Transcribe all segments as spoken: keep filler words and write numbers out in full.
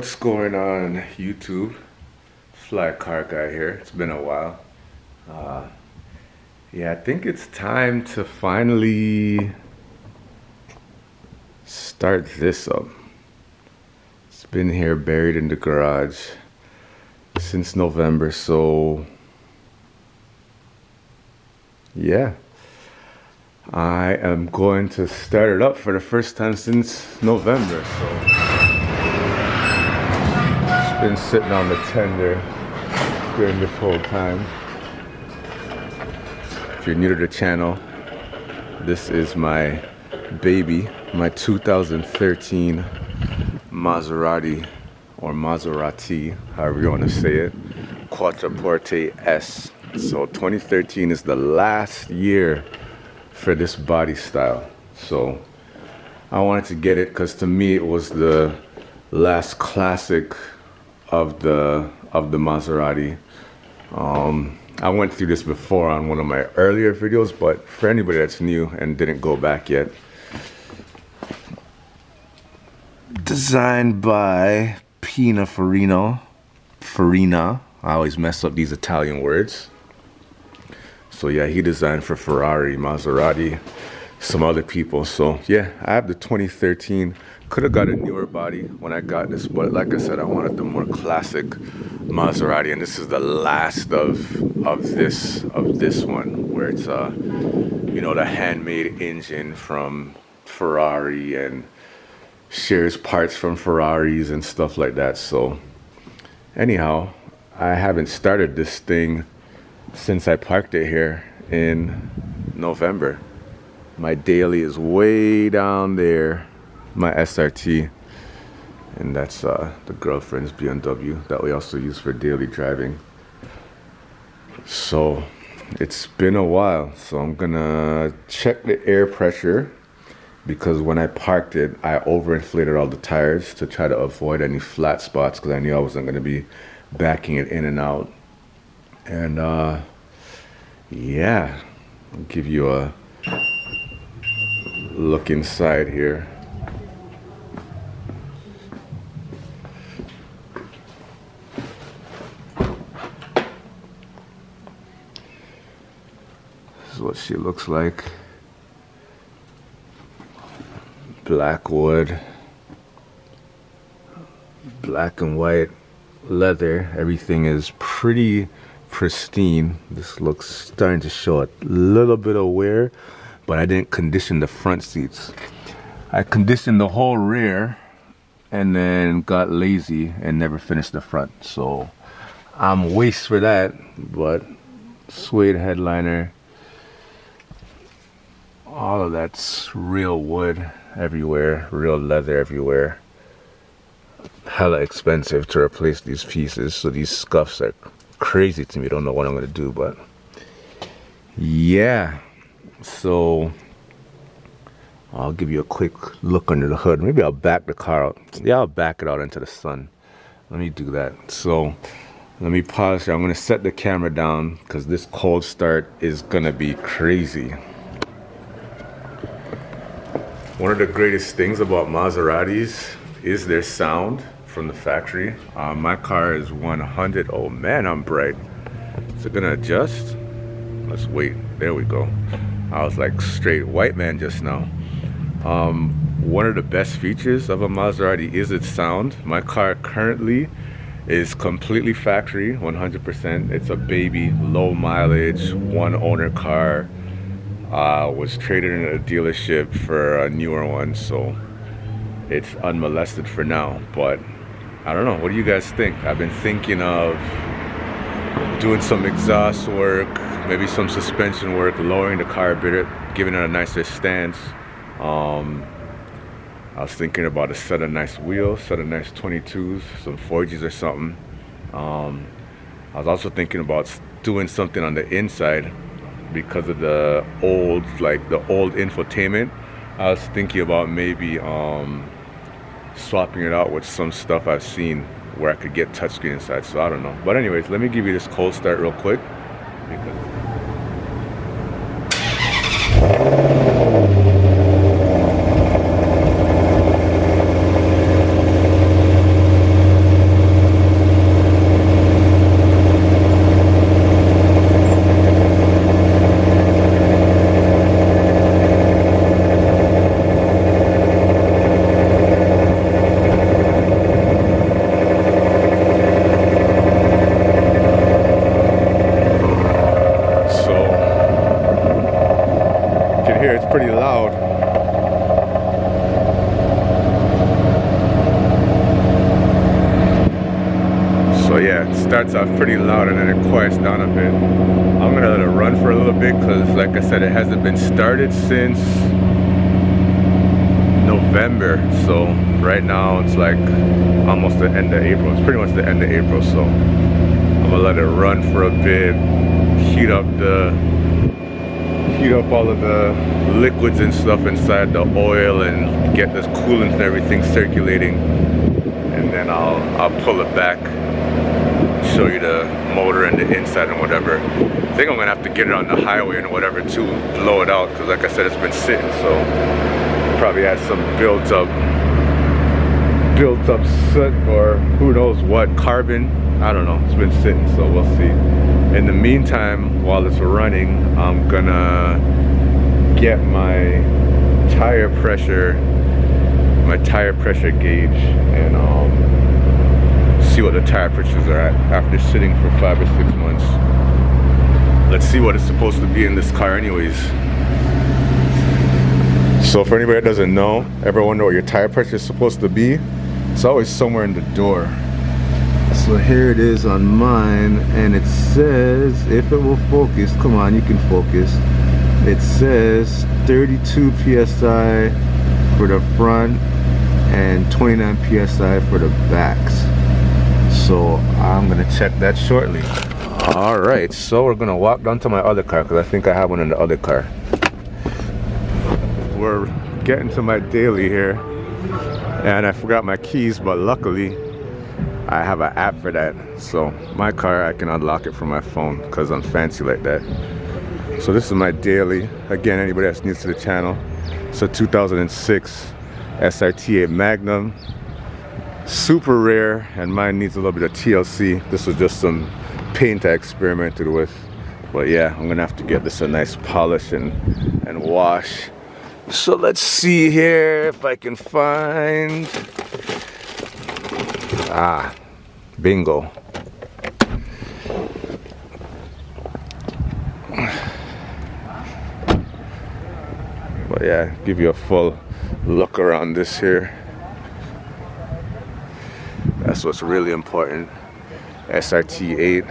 What's going on YouTube? Fly Car Guy here. It's been a while. Uh, yeah, I think it's time to finally start this up. It's been here buried in the garage since November, so yeah. I am going to start it up for the first time since November, so been sitting on the tender during this whole time. If you're new to the channel, this is my baby, my two thousand thirteen Maserati, or Maserati, however you want to say it, Quattroporte S. So twenty thirteen is the last year for this body style. So I wanted to get it because to me it was the last classic of the of the Maserati. um, I went through this before on one of my earlier videos, but for anybody that's new and didn't go back yet, designed by Pininfarina. Farina, I always mess up these Italian words. So yeah, he designed for Ferrari, Maserati, some other people. So yeah, I have the twenty thirteen. Could have got a newer body when I got this, but like I said, I wanted the more classic Maserati, and this is the last of of this of this one, where it's uh you know, the handmade engine from Ferrari and shares parts from Ferraris and stuff like that. So anyhow, I haven't started this thing since I parked it here in November. My daily is way down there, my S R T, and that's uh, the girlfriend's B M W that we also use for daily driving. So it's been a while, so I'm gonna check the air pressure, because when I parked it, I overinflated all the tires to try to avoid any flat spots, because I knew I wasn't gonna be backing it in and out. And uh, yeah, I'll give you a look inside here. This is what she looks like. Black wood, black and white leather. Everything is pretty pristine. This looks starting to show a little bit of wear, but I didn't condition the front seats. I conditioned the whole rear and then got lazy and never finished the front. So I'm waste for that, but suede headliner, all of that's real wood everywhere, real leather everywhere. Hella expensive to replace these pieces, so these scuffs are crazy to me. Don't know what I'm gonna do, but yeah. So I'll give you a quick look under the hood. Maybe I'll back the car out. Yeah, I'll back it out into the sun. Let me do that. So let me pause here. I'm gonna set the camera down because this cold start is gonna be crazy. One of the greatest things about Maseratis is their sound from the factory. Uh, my car is one hundred. Oh man, I'm bright. Is it gonna adjust? Let's wait. There we go. I was like straight white man just now. Um, one of the best features of a Maserati is its sound. My car currently is completely factory, one hundred percent. It's a baby, low mileage, one owner car. Uh, was traded in a dealership for a newer one, so it's unmolested for now. But I don't know, what do you guys think? I've been thinking of doing some exhaust work, maybe some suspension work, lowering the car a bit, giving it a nicer stance. Um, I was thinking about a set of nice wheels, set of nice twenty-twos, some forges or something. Um, I was also thinking about doing something on the inside because of the old, like the old infotainment. I was thinking about maybe um, swapping it out with some stuff I've seen where I could get touchscreen inside, so I don't know. But anyways, let me give you this cold start real quick. pretty loud. So yeah, it starts off pretty loud and then it quiets down a bit. I'm gonna let it run for a little bit because like I said, it hasn't been started since November. So right now it's like almost the end of April. It's pretty much the end of April, so I'm gonna let it run for a bit, heat up the heat up all of the liquids and stuff inside the oil and get this coolant and everything circulating, and then I'll I'll pull it back, show you the motor and the inside and whatever. I think I'm gonna have to get it on the highway and whatever to blow it out, because like I said, it's been sitting, so probably has some built up built up soot or who knows what, carbon, I don't know. It's been sitting, so we'll see. In the meantime, while it's running, I'm gonna get my tire pressure my tire pressure gauge and um, see what the tire pressures are at after sitting for five or six months. Let's see what it's supposed to be in this car anyways. So for anybody that doesn't know, ever wonder what your tire pressure is supposed to be? It's always somewhere in the door. So here it is on mine, and it says, if it will focus, come on, you can focus. It says thirty-two P S I for the front and twenty-nine P S I for the backs. So I'm gonna check that shortly. All right, so we're gonna walk down to my other car, because I think I have one in the other car. We're getting to my daily here, and I forgot my keys, but luckily I have an app for that. So my car, I can unlock it from my phone because I'm fancy like that. So this is my daily. Again, anybody that's new to the channel, it's a two thousand six S R T Magnum, super rare, and mine needs a little bit of T L C. This was just some paint I experimented with, but yeah, I'm gonna have to give this a nice polish and and wash. So let's see here if I can find, ah, bingo. But yeah, give you a full look around this here. That's what's really important. S R T eight.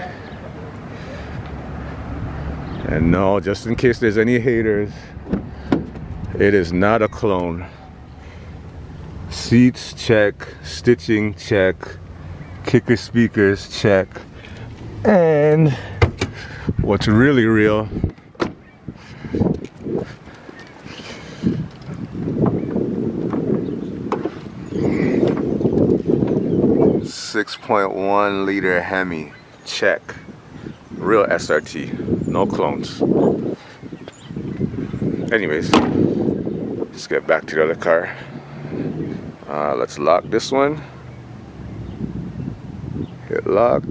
And no, just in case there's any haters, it is not a clone. Seats, check. Stitching, check. Kicker speakers, check. And what's really real six point one liter Hemi, check. Real S R T, no clones. Anyways, let's get back to the other car. Uh, let's lock this one. Hit lock.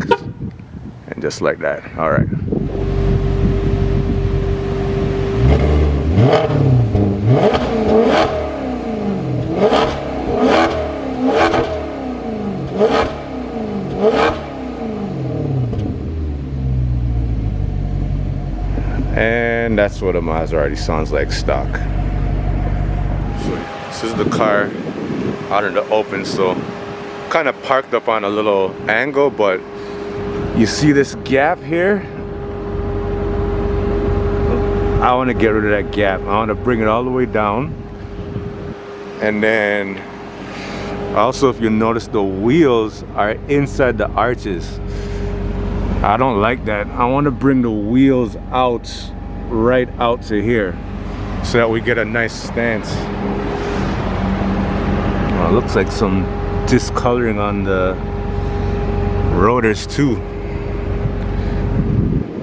And just like that. All right. And that's what a Maserati sounds like stock. This is the car out in the open, so kind of parked up on a little angle, but you see this gap here? I want to get rid of that gap. I want to bring it all the way down. And then also, if you notice, the wheels are inside the arches. I don't like that. I want to bring the wheels out, right out to here, so that we get a nice stance. Well, it looks like some discoloring on the rotors too.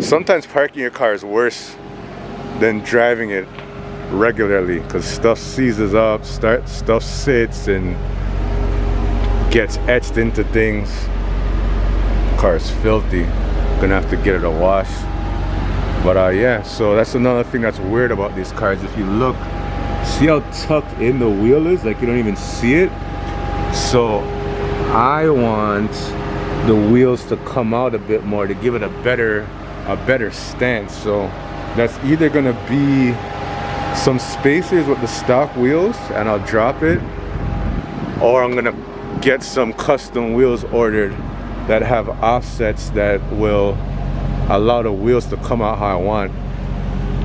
Sometimes parking your car is worse than driving it regularly, because stuff seizes up, start, stuff sits and gets etched into things. Car is filthy. Gonna have to get it a wash. But uh, yeah, so that's another thing that's weird about these cars. If you look, see how tucked in the wheel is? Like, you don't even see it. So I want the wheels to come out a bit more to give it a better a better stance. So that's either gonna be some spacers with the stock wheels and I'll drop it, or I'm gonna get some custom wheels ordered that have offsets that will allow the wheels to come out how I want.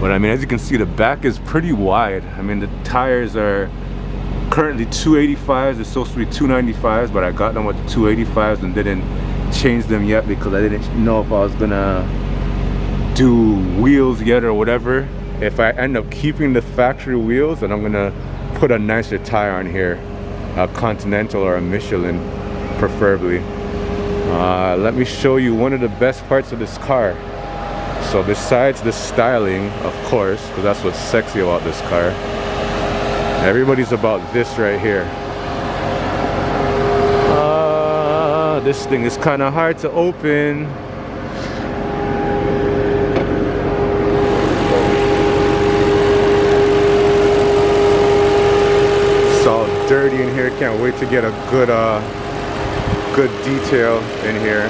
But I mean, as you can see, the back is pretty wide. I mean, the tires are currently two eighty-fives, they're supposed to be two ninety-fives, but I got them with the two eighty-fives and didn't change them yet because I didn't know if I was gonna do wheels yet or whatever. If I end up keeping the factory wheels, then I'm gonna put a nicer tire on here, a Continental or a Michelin preferably. Uh, let me show you one of the best parts of this car. So besides the styling, of course, because that's what's sexy about this car, everybody's about this right here. Uh, this thing is kind of hard to open. It's all dirty in here. Can't wait to get a good, uh, good detail in here.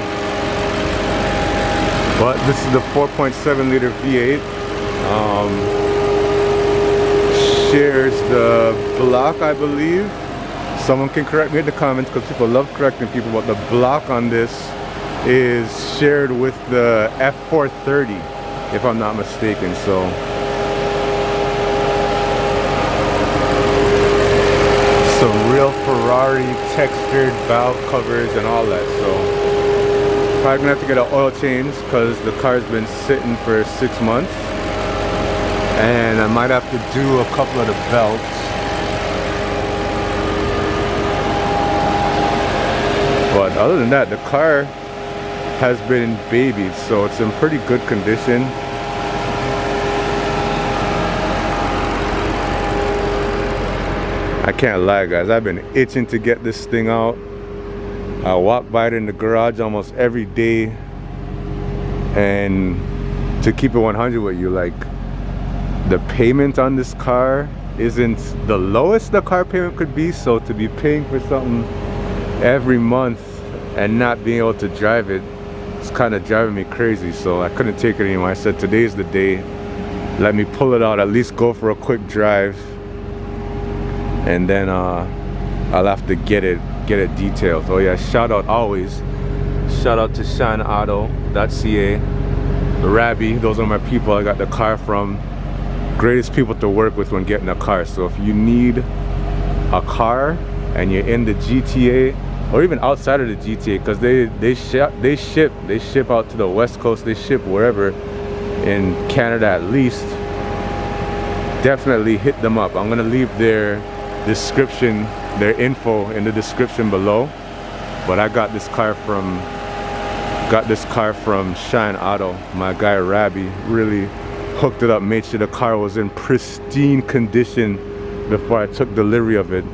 But this is the four point seven liter V eight. Um, Shares the block, I believe. Someone can correct me in the comments because people love correcting people, but the block on this is shared with the F four thirty, if I'm not mistaken. So some real Ferrari textured valve covers and all that. So probably gonna have to get an oil change because the car's been sitting for six months. And I might have to do a couple of the belts. But other than that, the car has been babied, so it's in pretty good condition. I can't lie, guys, I've been itching to get this thing out. I walk by it in the garage almost every day. And to keep it one hundred with you, like, the payment on this car isn't the lowest the car payment could be, so to be paying for something every month and not being able to drive it, it's kind of driving me crazy, so I couldn't take it anymore. I said, today's the day, let me pull it out, at least go for a quick drive, and then uh, I'll have to get it get it detailed. Oh yeah, shout out always, shout out to Shine Auto dot C A, Rabi, those are my people I got the car from. Greatest people to work with when getting a car. So if you need a car and you're in the G T A or even outside of the G T A, because they they ship they ship they ship out to the West Coast, they ship wherever in Canada at least, definitely hit them up. I'm gonna leave their description, their info in the description below. But I got this car from got this car from Shine Auto. My guy Rabi really hooked it up, made sure the car was in pristine condition before I took delivery of it,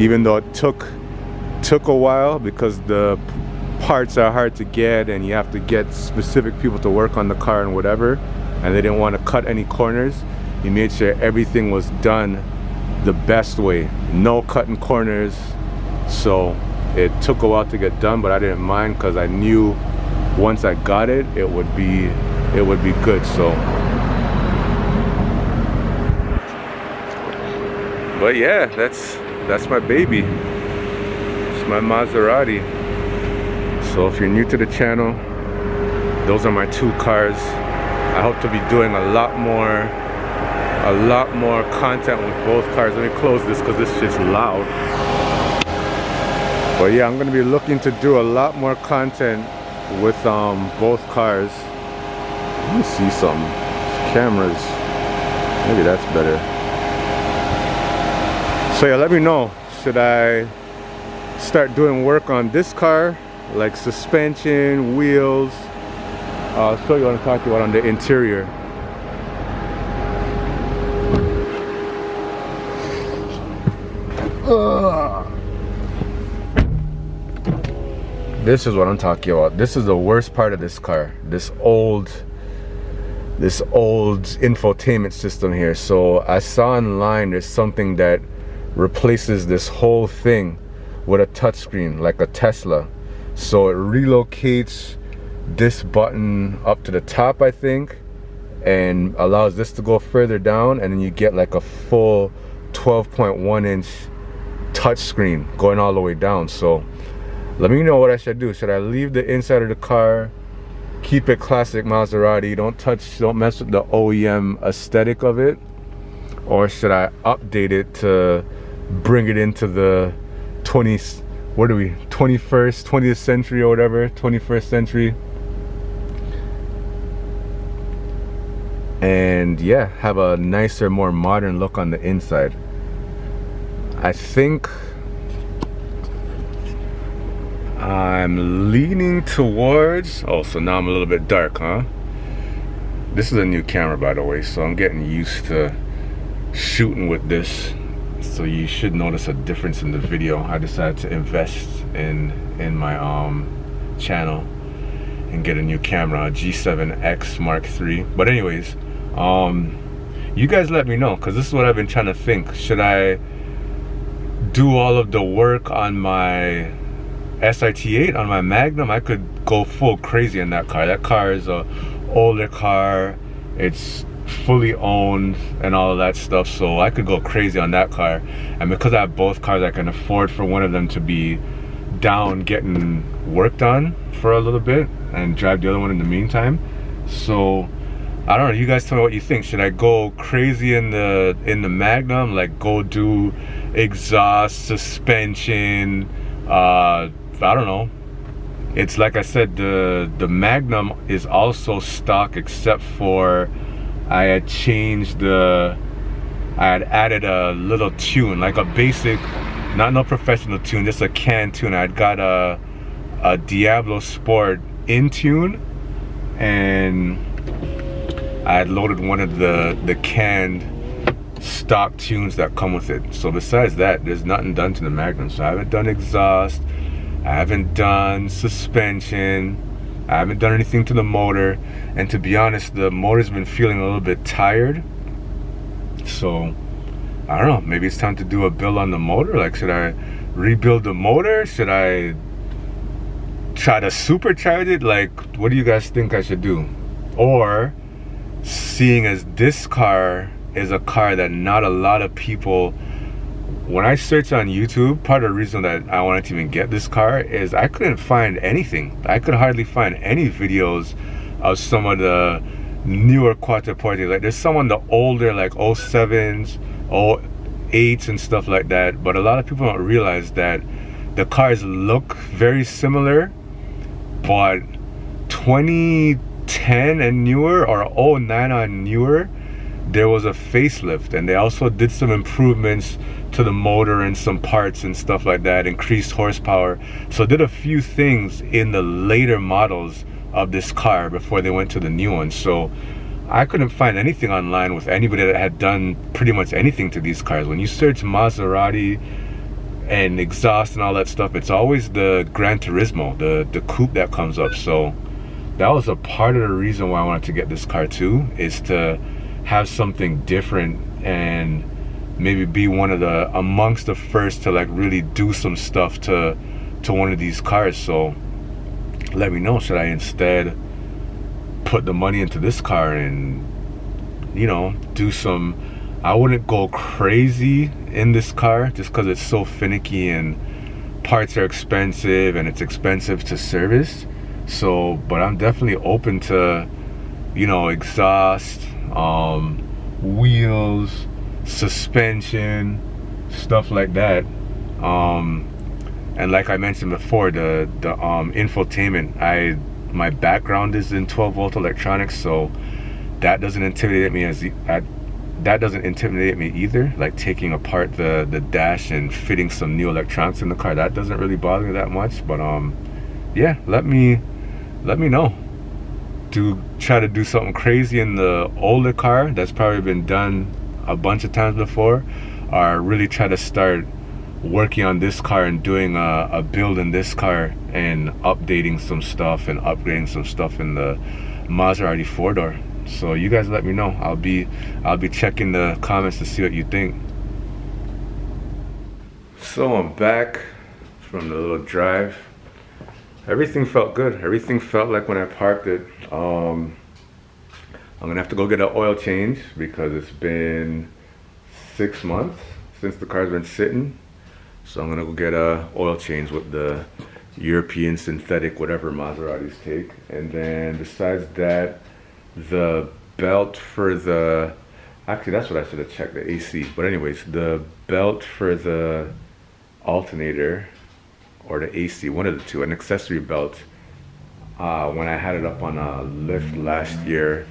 even though it took took a while because the parts are hard to get and you have to get specific people to work on the car and whatever, and they didn't want to cut any corners. He made sure everything was done the best way, no cutting corners, so it took a while to get done, but I didn't mind because I knew once I got it, it would be it would be good. So but yeah, that's that's my baby. It's my Maserati. So if you're new to the channel, those are my two cars. I hope to be doing a lot more, a lot more content with both cars. Let me close this because this shit's loud. But yeah, I'm gonna be looking to do a lot more content with um both cars. Let me see some cameras. Maybe that's better. So yeah, let me know, should I start doing work on this car, like suspension, wheels? I'll show you what I'm talking about on the interior. Ugh. This is what I'm talking about. This is the worst part of this car, this old this old infotainment system here. So I saw online there's something that replaces this whole thing with a touchscreen, like a Tesla. So it relocates this button up to the top, I think, and allows this to go further down, and then you get like a full twelve point one inch touchscreen going all the way down. So let me know what I should do. Should I leave the inside of the car, keep it classic Maserati, don't touch, don't mess with the O E M aesthetic of it, or should I update it to bring it into the twenties, what are we, twenty-first, twentieth century or whatever, twenty-first century. And yeah, have a nicer, more modern look on the inside. I think I'm leaning towards, oh, so now I'm a little bit dark, huh? This is a new camera, by the way, so I'm getting used to shooting with this. So you should notice a difference in the video. I decided to invest in, in my um, channel and get a new camera, a G seven X Mark three. But anyways, um, you guys let me know, because this is what I've been trying to think. Should I do all of the work on my S R T eight, on my Magnum? I could go full crazy in that car. That car is a older car, it's fully owned and all of that stuff, so I could go crazy on that car. And because I have both cars, I can afford for one of them to be down getting worked on for a little bit and drive the other one in the meantime. So I don't know, you guys tell me what you think. Should I go crazy in the in the Magnum, like go do exhaust, suspension, uh I don't know. It's like I said, the the Magnum is also stock, except for I had changed the, I had added a little tune, like a basic, not no professional tune, just a canned tune. I had got a a Diablo Sport in tune, and I had loaded one of the the canned stock tunes that come with it. So besides that, there's nothing done to the Magnum. So I haven't done exhaust, I haven't done suspension, I haven't done anything to the motor, and to be honest, the motor's been feeling a little bit tired. So I don't know, maybe it's time to do a build on the motor. Like, should I rebuild the motor? Should I try to supercharge it? Like, what do you guys think I should do? Or, seeing as this car is a car that not a lot of people, when I search on YouTube, part of the reason that I wanted to even get this car is I couldn't find anything. I could hardly find any videos of some of the newer Quattroporte. Like, there's some on the older, like oh sevens, oh eights and stuff like that, but a lot of people don't realize that the cars look very similar, but twenty ten and newer, or oh nine on newer, there was a facelift, and they also did some improvements to the motor and some parts and stuff like that, increased horsepower. So did a few things in the later models of this car before they went to the new one. So I couldn't find anything online with anybody that had done pretty much anything to these cars. When you search Maserati and exhaust and all that stuff, it's always the Gran Turismo, the, the coupe that comes up. So that was a part of the reason why I wanted to get this car too, is to have something different and maybe be one of the, amongst the first to like really do some stuff to to one of these cars. So let me know, should I instead put the money into this car and, you know, do some, I wouldn't go crazy in this car just because it's so finicky and parts are expensive and it's expensive to service. So, but I'm definitely open to, you know, exhaust, um wheels, suspension, stuff like that, um and like I mentioned before, the the um infotainment, I my background is in twelve volt electronics, so that doesn't intimidate me as I, that doesn't intimidate me either, like taking apart the the dash and fitting some new electronics in the car. That doesn't really bother me that much. But um yeah, let me let me know. To try to do something crazy in the older car that's probably been done a bunch of times before, or really try to start working on this car and doing a, a build in this car and updating some stuff and upgrading some stuff in the Maserati four-door. So you guys let me know. I'll be I'll be checking the comments to see what you think. So I'm back from the little drive. Everything felt good. Everything felt like when I parked it. Um, I'm gonna have to go get an oil change because it's been six months since the car's been sitting. So I'm gonna go get a oil change with the European synthetic, whatever Maseratis take. And then besides that, the belt for the, actually that's what I should have checked, the A C. But anyways, the belt for the alternator or the A C, one of the two, an accessory belt. Uh, when I had it up on a lift last year,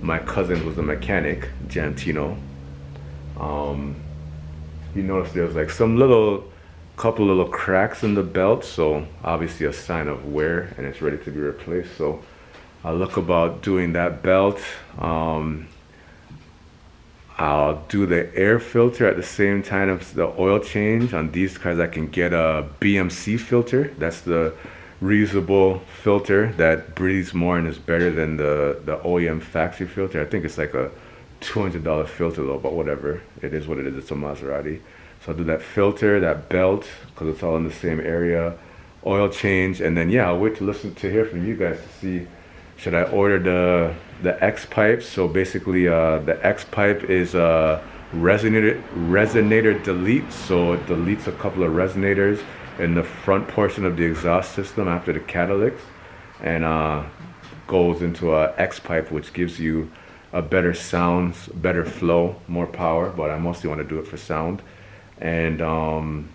my cousin was a mechanic, Gentino. Um, he noticed there was like some little, couple little cracks in the belt, so obviously a sign of wear and it's ready to be replaced. So I'll look about doing that belt. Um, I'll do the air filter at the same time as the oil change. On these cars I can get a B M C filter. That's the reusable filter that breathes more and is better than the, the O E M factory filter. I think it's like a two hundred dollar filter though, but whatever. It is what it is, it's a Maserati. So I'll do that filter, that belt, because it's all in the same area, oil change, and then yeah, I'll wait to listen to hear from you guys to see should I order the the X pipe. So basically uh, the X pipe is a resonator, resonator delete, so it deletes a couple of resonators in the front portion of the exhaust system after the catalyx, and uh, goes into a X pipe, which gives you a better sound, better flow, more power, but I mostly want to do it for sound. And um,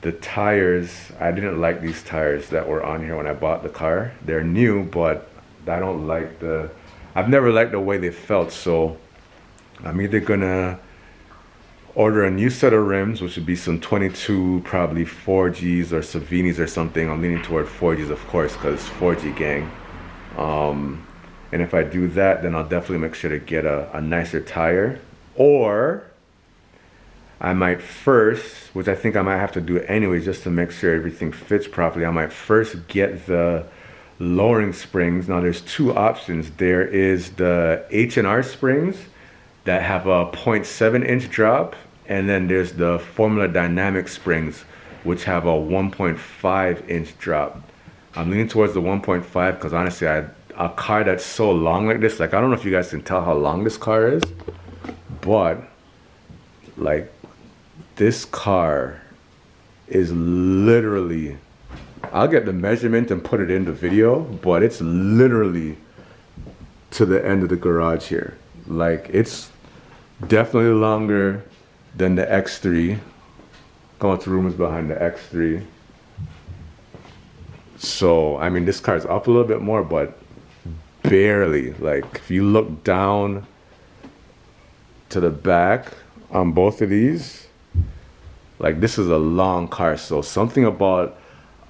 the tires, I didn't like these tires that were on here when I bought the car. They're new, but I don't like the, I've never liked the way they felt, so I'm either gonna order a new set of rims, which would be some twenty-two, probably four Gs or Savinis or something. I'm leaning toward four Gs, of course, because four G gang. Um, and if I do that, then I'll definitely make sure to get a, a nicer tire. Or I might first, which I think I might have to do anyway just to make sure everything fits properly, I might first get the lowering springs. Now there's two options. There is the H and R springs that have a zero point seven inch drop, and then there's the Formula Dynamic springs which have a one point five inch drop. I'm leaning towards the one point five because honestly, I, a car that's so long like this, like I don't know if you guys can tell how long this car is, but like this car is literally, I'll get the measurement and put it in the video, but it's literally to the end of the garage here. Like it's definitely longer than the X three. Going through rumors behind the X three. So, I mean, this car's up a little bit more, but barely. Like if you look down to the back on both of these, like this is a long car. So something about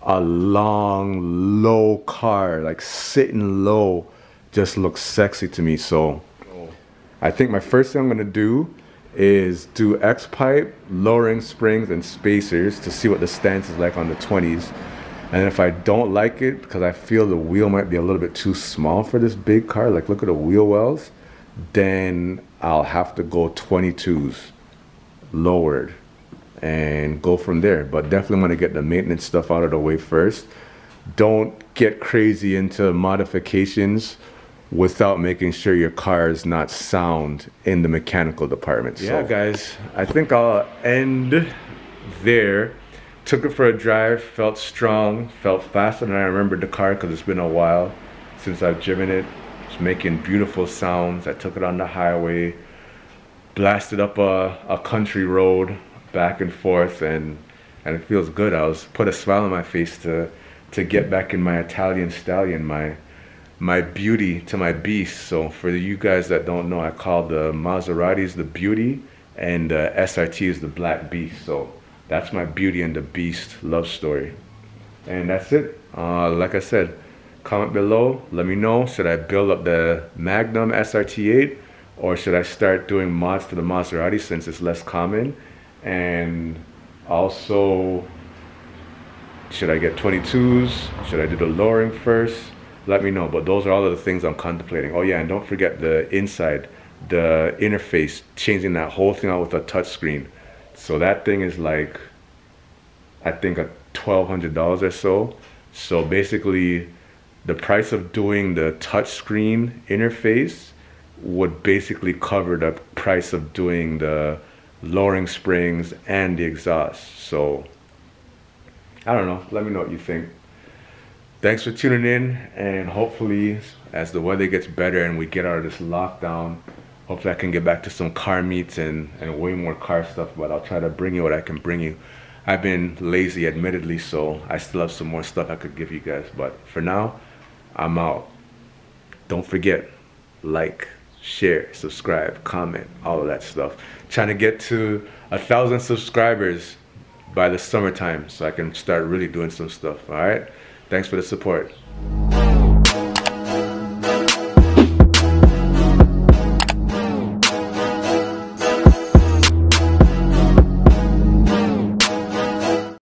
a long, low car, like sitting low, just looks sexy to me. So I think my first thing I'm gonna do is do X pipe, lowering springs and spacers to see what the stance is like on the twenties. And if I don't like it, because I feel the wheel might be a little bit too small for this big car, like look at the wheel wells, then I'll have to go twenty-twos lowered and go from there. But definitely want to get the maintenance stuff out of the way first. Don't get crazy into modifications without making sure your car is not sound in the mechanical department. Yeah, so guys, I think I'll end there. Took it for a drive, felt strong, felt faster than I remembered the car because it's been a while since I've driven it. It's making beautiful sounds. I took it on the highway, blasted up a, a country road, back and forth, and and it feels good. I was put a smile on my face to to get back in my Italian stallion, my my beauty to my beast. So for you guys that don't know, I call the Maseratis the beauty and the S R T is the black beast. So that's my beauty and the beast love story. And that's it. Uh, like I said, comment below, let me know, should I build up the Magnum S R T eight or should I start doing mods to the Maserati since it's less common? And also, should I get twenty-twos? Should I do the lowering first? Let me know, but those are all of the things I'm contemplating. Oh yeah, and don't forget the inside, the interface, changing that whole thing out with a touch screen. So that thing is like, I think a twelve hundred dollars or so. So basically, the price of doing the touch screen interface would basically cover the price of doing the lowering springs and the exhaust. So I don't know, let me know what you think. Thanks for tuning in, and hopefully as the weather gets better and we get out of this lockdown, hopefully I can get back to some car meets and, and way more car stuff, but I'll try to bring you what I can bring you. I've been lazy admittedly, so I still have some more stuff I could give you guys, but for now, I'm out. Don't forget, like, share, subscribe, comment, all of that stuff. Trying to get to a thousand subscribers by the summertime so I can start really doing some stuff, all right? Thanks for the support.